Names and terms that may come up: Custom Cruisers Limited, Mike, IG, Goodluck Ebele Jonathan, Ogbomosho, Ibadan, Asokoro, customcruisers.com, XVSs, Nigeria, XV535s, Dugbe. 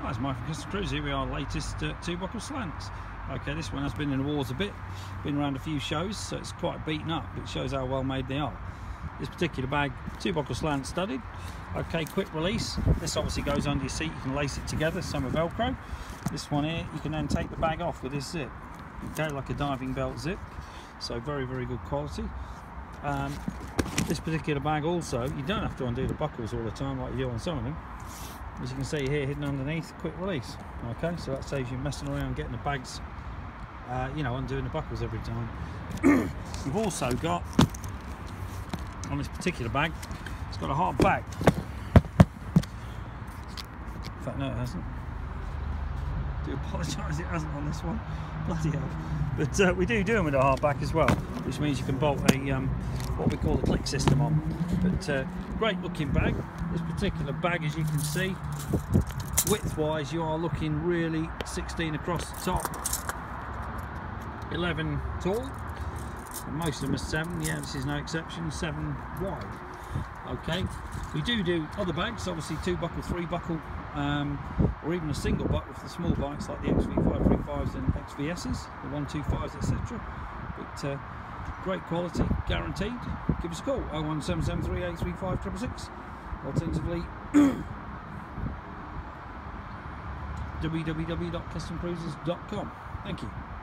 Hi, it's Mike from Custom Cruisers. Here we are, latest two-buckle slants. Okay, this one has been in the wars a bit, been around a few shows, so it's quite beaten up, but it shows how well made they are. This particular bag, two-buckle slant studded. Okay, quick release. This obviously goes under your seat, you can lace it together, some with Velcro. This one here, you can then take the bag off with this zip. Okay, like a diving belt zip. So very, very good quality. This particular bag also, you don't have to undo the buckles all the time like you do on some of them. As you can see here, hidden underneath, quick release. Okay, so that saves you messing around getting the bags, you know, undoing the buckles every time. You've also got, on this particular bag, it's got a hard back. In fact, no, it hasn't. I do apologise, it hasn't on this one. Bloody hell. But we do them with a hard back as well, which means you can bolt a what we call the click system on. But great looking bag. This particular bag, as you can see, width-wise, you are looking really 16 across the top, 11 tall. And most of them are 7. Yeah, this is no exception. 7 wide. Okay. We do other bags, obviously 2-buckle, 3-buckle, or even a single buckle for the small bikes like the XV535s and XVSs, the 125s, etc. But great quality, guaranteed. Give us a call, 01773835666, alternatively www.customcruisers.com. Thank you.